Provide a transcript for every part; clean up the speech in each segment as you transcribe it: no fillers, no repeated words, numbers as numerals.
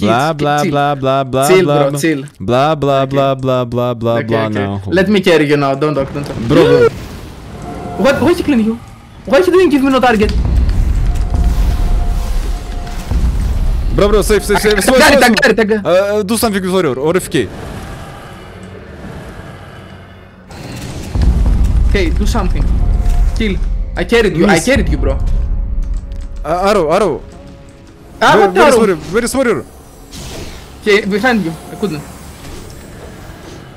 Blah blah blah blah blah. Chill, bro, chill. Blah blah blah blah blah blah blah. Now let me carry you now. Don't talk. Bro. What? Why is he killing you? Why is he doing? Give me no target. Bro, save. Sorry. Do something with warrior or FK. Okay, do something. Kill. I carried you. Miss. I carried you, bro. Arrow. Ah, what arrow? Where is warrior? Okay, behind you. I couldn't.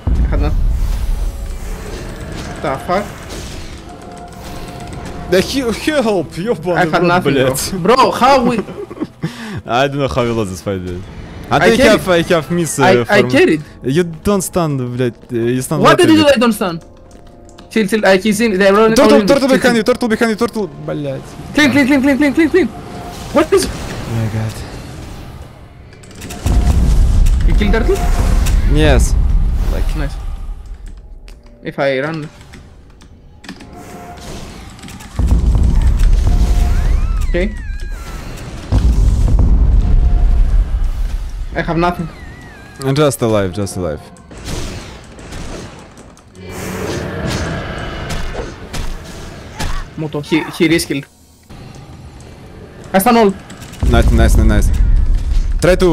I had not. The fuck? The help. I had nothing, bro. How we? I don't know how we lost this fight, dude. I have missed. I carried. You don't stand, блядь. You stand. What did you do? I don't stand. Chill. He's in. They're running. Turtle behind you. Блядь. Clean. What is? Oh my god. You killed turtle? Yes. Like nice. If I run. Okay. I have nothing. I'm just alive. Moto, he reskilled. I stun all. Nice. Try to,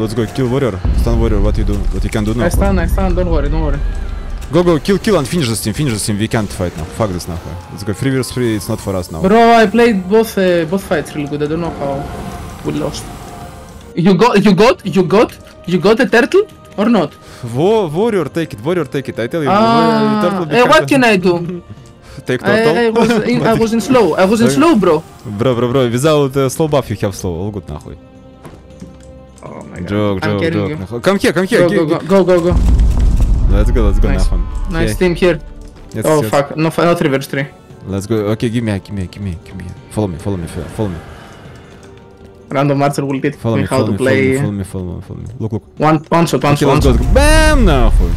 let's go, kill warrior. Stun warrior, what you can do now. I stun, don't worry. Go, kill and finish this team, we can't fight now. Fuck this now. Let's go, 3v3, it's not for us now. Bro, I played both fights really good, I don't know how we lost. You got a turtle or not? Warrior take it. I tell you. Warrior, what can I do? Take turtle. I was in slow, bro. Bro. Without slow buff, you have slow. All good, нахуй. Oh my god. Joke. Come here. Go. Let's go. Nice, нахуй. Nice team here. Yes, oh yes. Fuck, no, not reverse 3. Let's go. Okay, give me. Follow me. Random Marcel will get me how to play. Follow me. Look. One shot. Bam, нахуй.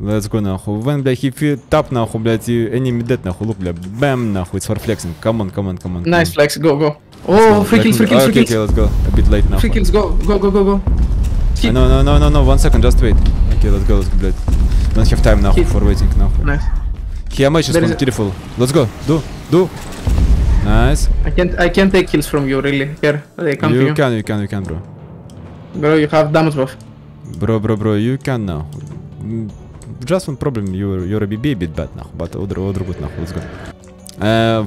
Let's go, нахуй. When, блядь, if you tap, нахуй, блядь, enemy dead, нахуй. Look, блядь, bam, нахуй. It's for flexing. Come on. Nice flex, go. Oh, free kills. Okay, let's go. A bit late, нахуй. Free kills, go. No, 1 second, just wait. Okay, let's go, блядь. Don't have time, нахуй, for waiting, нахуй. Nice. Here, match is beautiful. Let's go, do. Nice. I can't take kills from you, really. Here, they come to you. You can, bro. Bro, you have damage buff. Bro, you can now. Just one problem, your BB a bit bad now, but other good now. Let's go.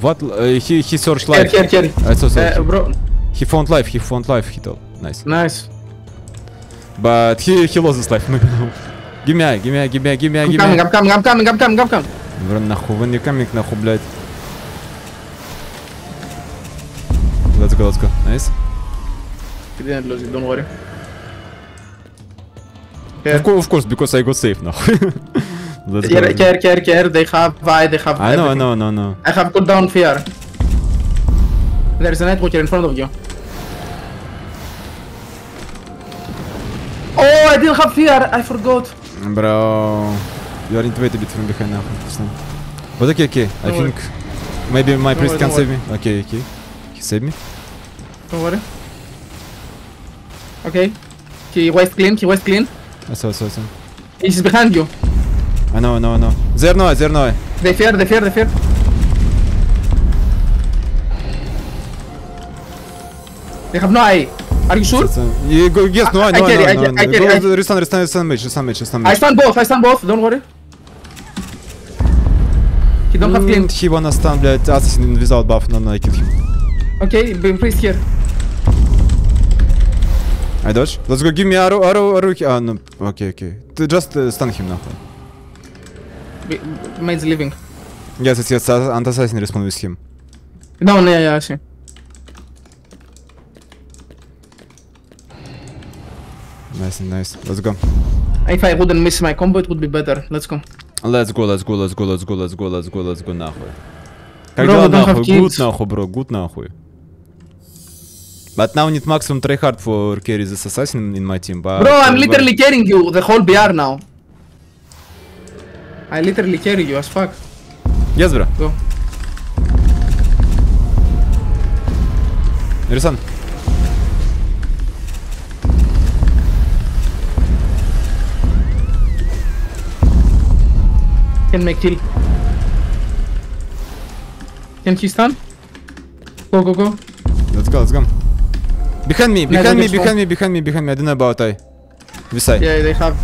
What? He searched life. Here. I saw search. Bro. He found life. He told. Nice. But he lost his life. Give me. I'm coming. Bro, нахуй, when you coming, нахуй, блядь. Let's go. Nice. You didn't lose it, don't worry. Care. Of course, because I got safe now. Care. They have everything. No. I have put down fear. There is a Nightwalker in front of you. Oh, I didn't have fear, I forgot. Bro, you are intuited a bit from behind now. But okay. I think maybe my priest can save me. Okay. Save me. Don't worry. Okay. He was clean. I saw. He's behind you. I know. They're no. They fear. They have no eye. Are you sure? Yes, no, I know. I get it. Restun mage. I stun both, don't worry. He don't have clean. He wanna stun, блядь, assassin without buff. No, I kill him. Okay, beam priest here. I dodge. Let's go, give me arrow. No. Okay. Just stun him now. Mate's living. Yes, anti-assassin respawn with him. No, I see. Nice. Let's go. If I wouldn't miss my combo, it would be better. Let's go, нахуй. Как дела, нахуй? Good, нахуй. But now we need maximum tryhard for carry this assassin in my team. But bro, I'm literally carrying you the whole BR now. I literally carry you as fuck. Yes, bro. Go. Restun. Can make kill. Can she stun? Go, go, go. Let's go, let's go. Behind me, behind me, behind me, behind me, behind me. I don't know about I. This side. Yeah, they have.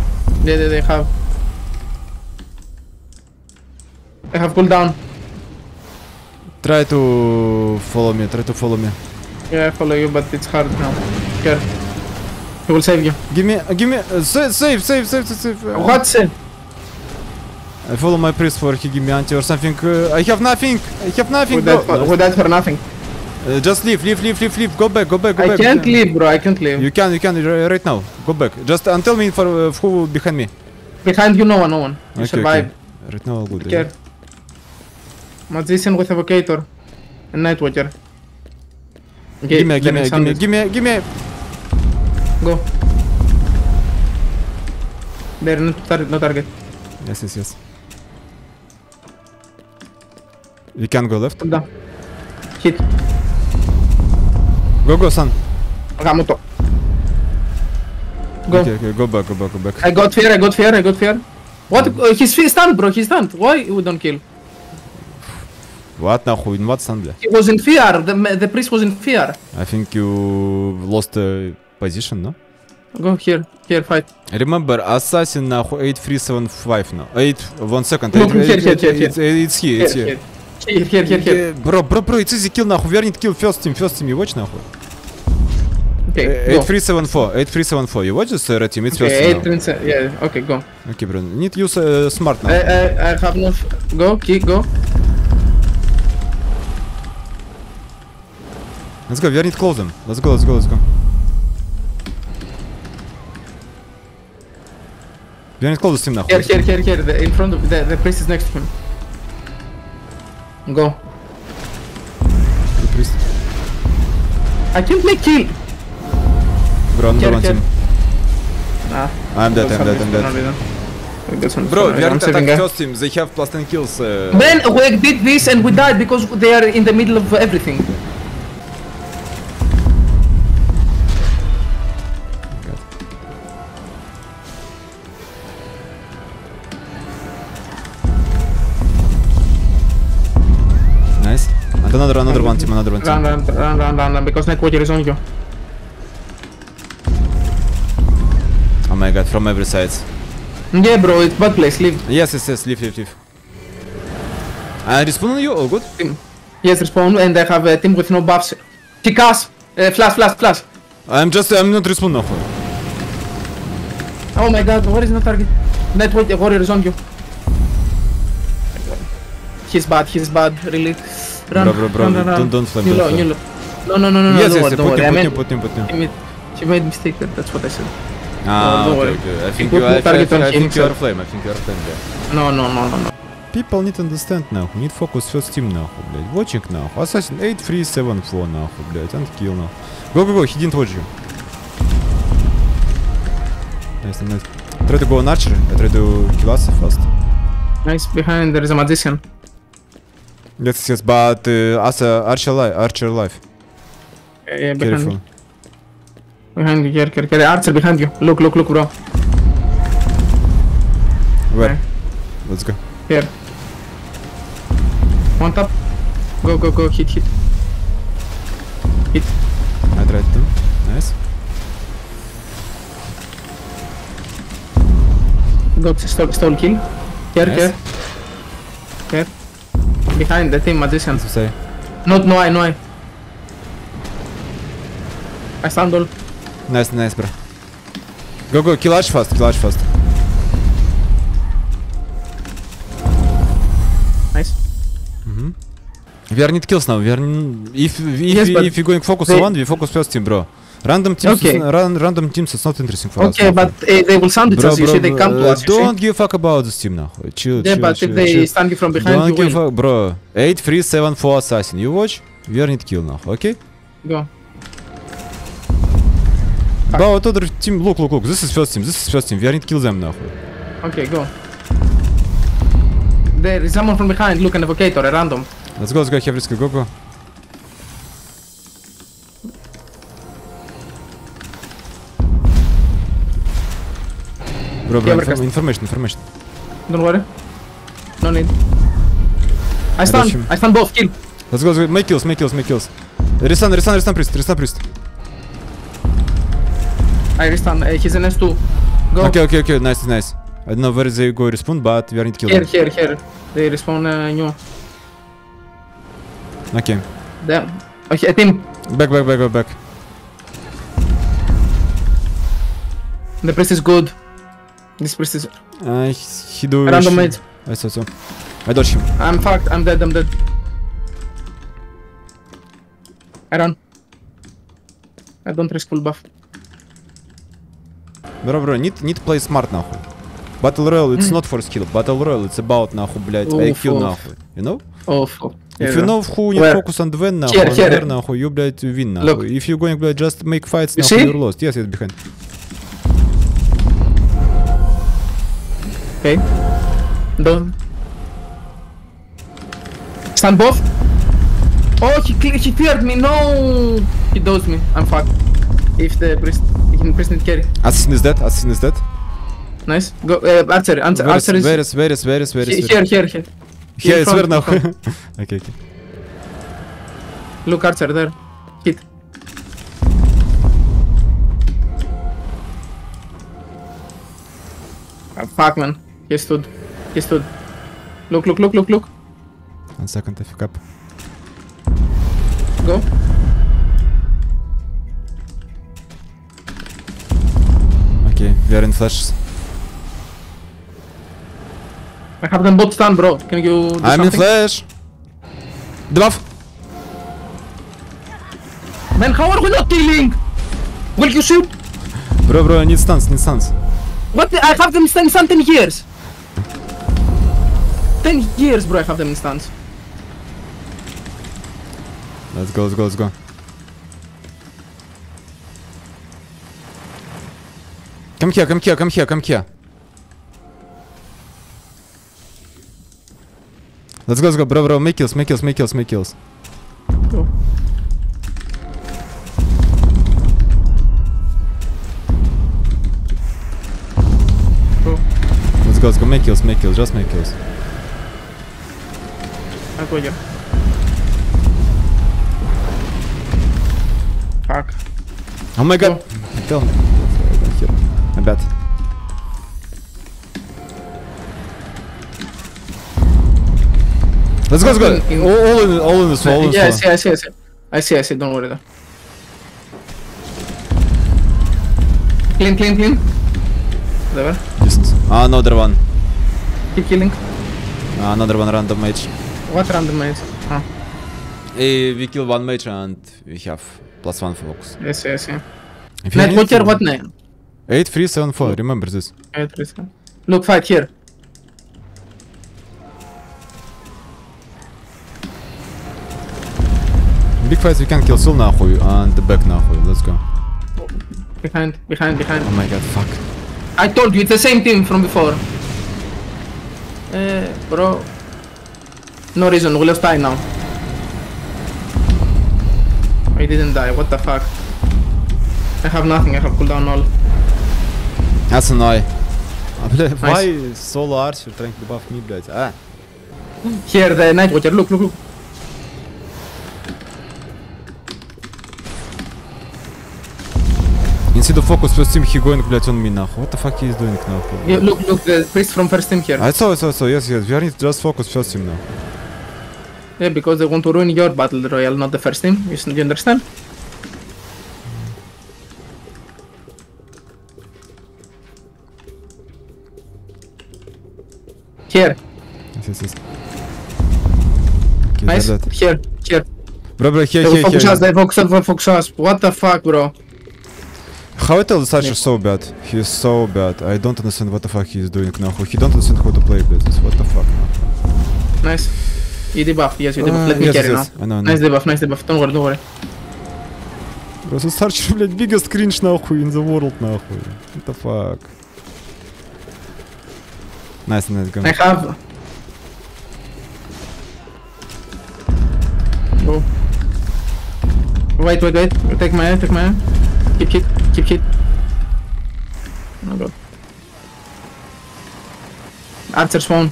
Yeah, they have. I have cooldown. Try to follow me, try to follow me. Yeah, I follow you, but it's hard now. Care. He will save you. Give me, save. What save? I follow my priest for he give me anti or something. I have nothing. Without for nothing. Just leave. Go back. I can't leave, bro. I can't leave. You can right now. Go back. Just tell me for who behind me. Behind you, no one. You okay, survive. Okay. Right now, all good. Care. Magician with evocator and night watcher. Okay, give me. Go. There, no target. Yes. You can go left. Да. Hit. Go, son. Ramuto. Go. Okay, go back. I got fear. What? He's stunned, bro. He's stunned. Why we don't kill? What? Nahu, in what stun? He was in fear. The priest was in fear. I think you lost position, no? Go here, fight. Remember, assassin nahu 8375 now. 8, 1 second. Here. It's here. Here. Bro, it's easy kill nahu. Вернет kill first team. You watch nahu. Okay. 8374. You watch this red team. It's first team. Yeah. Okay, go. Okay, bro. Need use smart now. I have no. Go. Let's go. Вернет close them. Let's go. Вернет close them nahu. Here. In front of the priest is next to him. Go. I can't make kill. Bro, another team. Nah. I'm dead. Bro, we are attacking first team. They have plus 10 kills. Man, we did this and we died because they are in the middle of everything. Another one team. Run, because Nightwatcher is on you. Oh my god, from every side. Yeah, bro, it's bad place, leave. Yes, leave. I respawn on you, all good? Yes, respawn, and I have a team with no buffs. Kick us! Flash! I'm not respawn now. Oh my god, where is no target? Nightwatcher is on you. He's bad, really. Run. Don't flame. No. Yes, put him. She made mistake, that's what I said. Okay. I think you are flame, yeah. No. People need to understand now, need focus first team now, блядь. Watching now, assassin 8374 now, блядь, and kill now. Go, he didn't watch you. Nice. Try to go on archer, I try to kill us fast. Nice, behind there is a magician. Yes, but as a archer life. Yeah, careful. Behind you, here. Archer behind you. Look, bro. Where? Okay. Let's go. Here. One tap. Go. Hit. I tried to. Nice. Got stole kill. Here, nice. Here. Behind the team magician. What to say? No, I. I stand all. Nice, bro. Go, kill Arch fast. Nice. We are need kills now, if you're going focus on one, we focus first team, bro. Random teams is not interesting for us. Okay, but they will sound it as you see, they come to us. Don't give a fuck about this team now. Chill. Yeah, but if they stand you from behind, you win. Bro, 8374 assassin. You watch? We are need kill now, okay? Go. But what other team? Look. This is first team. We are need kill them now. Okay, go. There is someone from behind. Look, an evocator, a random. Let's go, Hevriska. Go. Bro, information. Don't worry. No, no need. I stun. I stun both. Kill. Let's go. Make kills. Make kills. Make kills. Restun. Restun. Restun priest. Restun priest. I restun. He's in S2. Go. Okay. Okay. Okay. Nice. Nice. I don't know where they go respawn, but we are not killing. Here. Here. Here. They respawn new. Okay. Damn. Okay. Team. Back. Back. Back. Back. Back. The priest is good. This priest is. He do. Random mage. I saw so. I dodged him. I'm fucked. I'm dead. I'm dead. I run. I don't risk full buff. Bro, need play smart, нахуй. Battle Royale, it's not for skill. Battle Royale, it's about, нахуй, блядь, IQ, нахуй. You know? If you know who you focus on when, нахуй, where, нахуй, you, блядь, win, нахуй. If you're going, блядь, just make fights, нахуй, you're lost. Yes, it's behind. Okay. Done. Stand both. Oh, he feared me. No, he dosed me. I'm fucked. If the priest, didn't carry. Assassin is dead. Assassin is dead. Nice. Go. Archer. Archer is. Where is? Here. Here is where now. Okay. Look, Archer there. Hit. Fuck, man. He stood. Look. One second, I fuck up. Go. Okay, we are in flashes. I have them both stunned, bro. Can you do something? I'm in flash. Debuff. Man, how are we not killing? Will you shoot? Bro, I need stuns, What? I have them in stun 10 years. 10 years, bro, I have them in stuns. Let's go. Come here. Let's go, bro, make kills. Go. Let's go, make kills. I'll go here. Fuck. Oh my god! Tell me. I bet. Let's go! All in this wall. Yeah, I see, don't worry though. Clean. Whatever. Another one. Keep killing. Another one, random mage. What random mage? Huh. We kill one mage and we have +1 focus. Yes. Net, what your what name? 8374, remember this. 837. Look, fight here. Big fights we can kill soul, nahuy, and the back, nahuy. Let's go. Behind. Oh my god, fuck. I told you, it's the same team from before. Bro. No reason, we lost time now. I didn't die, what the fuck. I have nothing, I have cooldown all. That's annoying. Nice. Why solo Archer trying to buff me, блядь? Ah. Here, the Night Watcher, look. See the focus first team, he going, блядь, on me, нахуй. What the fuck he is doing, нахуй? Yeah, look, the priest from first team here. I saw, yes, we are need just focus first team now. Yeah, because they want to ruin your battle royale, not the first team, you understand? Here. Yes. Okay, nice, here. Bro, here. They focus us, what the fuck, bro? How I tell this Archer so bad? He is so bad. I don't understand what the fuck he is doing now. He don't understand how to play business. What the fuck? Nice. You debuff. Yes, you debuff. Let me carry now. I know. Nice debuff. Don't worry. Bro, this Archer, блядь, biggest cringe, нахуй, in the world, нахуй. What the fuck? Nice, go. I have... Go. Wait. Take my eye. Keep hit. Oh god. Archer spawn.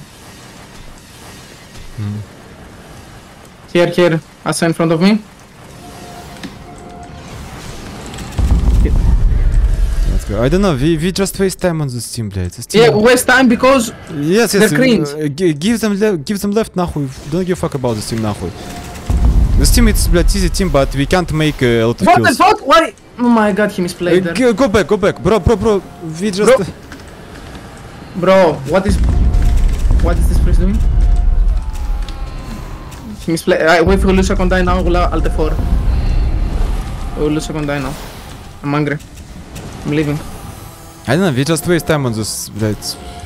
Here, Asa in front of me. Let's go. I don't know, we just waste time on this team, блядь. Yeah, waste time because yes, they're cringe. Give them left, нахуй. Don't give a fuck about this team, нахуй. This team, it's blood easy team, but we can't make a lot of kills. What the fuck? Why? Oh my god, he misplayed there. Go back. Bro. We just... Bro, What is this place doing? He misplayed... Wait for Lucio can die now, Alt F4. Oh, Lucio can die now. I'm angry. I'm leaving. I don't know, we just waste time on this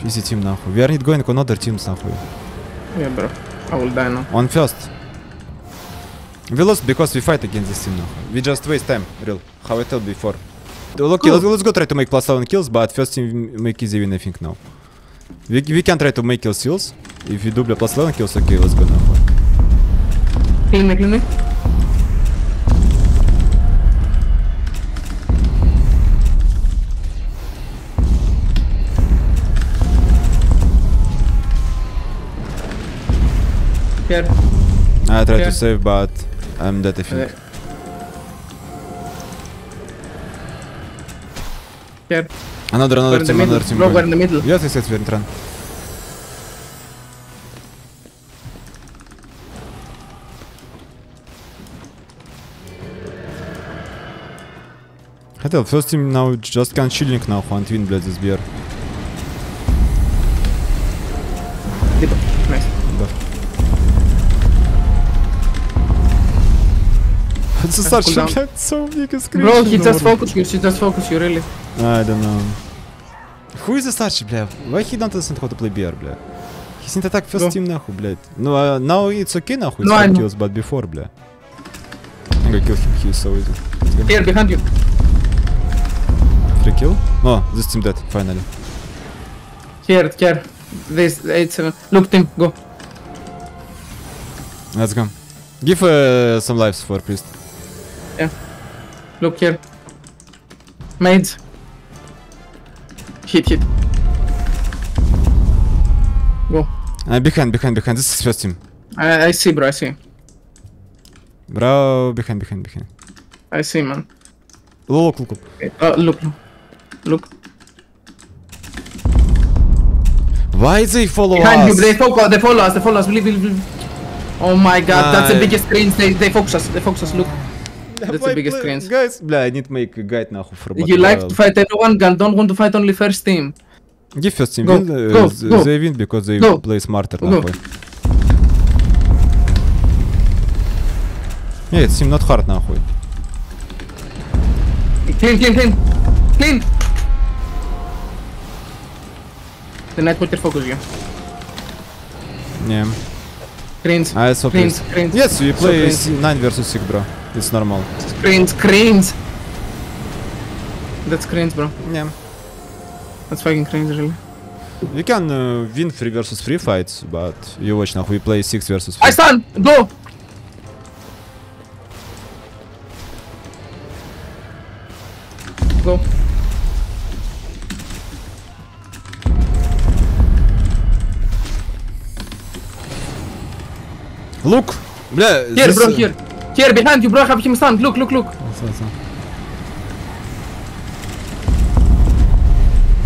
easy team, нахуй. We are not going to another teams, нахуй. Yeah, bro. I will die now. On first. We lost because we fight against this team now. We just waste time, real. How I told before. Okay, let's go try to make +7 kills, but first team make easy win, I think, now. We can try to make kills. If we do +7 kills, okay, let's go now. Clean me. Here. I tried to save, but... I'm dead, I think. Here. Another team. Bro, we're in the middle. Yes, we're in front. Хотел, first team now just can chilling now and win, bled, this beer. Nice. It's such a so big screen. Bro, she just focus you, really. I don't know. Who is the starchy, bleh? Why he don't understand how to play BR, bleh? He's not attack first team, нахуй, блядь. No, now it's okay, нахуй, it's no, kills, but before, bleh. I'm gonna kill him, he's so easy. Here, behind you. Free kill? Oh, this team dead, finally. Here. This, 8-7. Look, team, go. Let's go. Give some lives for priest. Yeah. Look here. Maids. Hit. Go. Behind. This is first team. I see, bro. Bro, behind. I see, man. Look. Look. Why they follow us? Behind you, they follow us. Believe. Oh my god, that's the biggest screens, they focus us, look. That's the biggest screens. Guys, I need to make a guide now for battle. You like to fight everyone, and don't want to fight only first team. Give first team win, they win because they play smarter. Yeah, it seems not hard, нахуй. Clean! The night water focus you. Yeah. Screens. Yes, we play 9 versus 6, bro. It's normal. Screens. That's screens, bro. Yeah. That's fucking screens, really. You can win 3 versus 3 fights, but you watch now, we play 6 versus 3. I stand! Go! Go. Look! Бля, here, bro, here! Here, behind you, bro, have him stand! Look!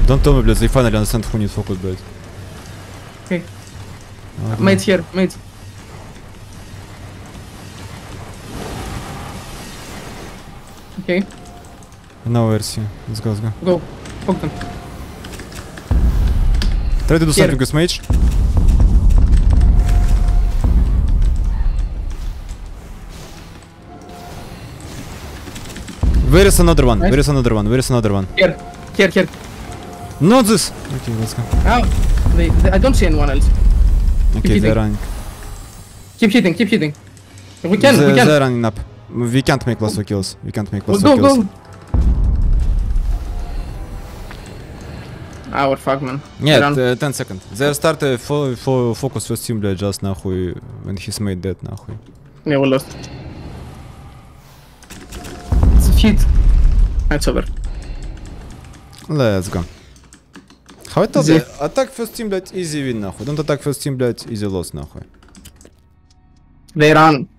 Don't tell me, блядь, they finally understand who needs focus, блядь. Okay. Mate here. Okay. Now where's he? Let's go. Go. Fuck them. Try to do something with mage. Where is another one? Here. Not this! Okay, let's go. Oh, I don't see anyone else. Okay, they're running. Keep hitting. We can. They're running up. We can't make +2 kills. Go. Our fuck, man. Yeah, 10 seconds. They start for focus first team, blade, just нахуй. When he's made that, нахуй. Yeah, we lost. It's over. Let's go. How I told you, attack first team, блядь, easy win, нахуй. Don't attack first team, блядь, easy loss, нахуй. They're on.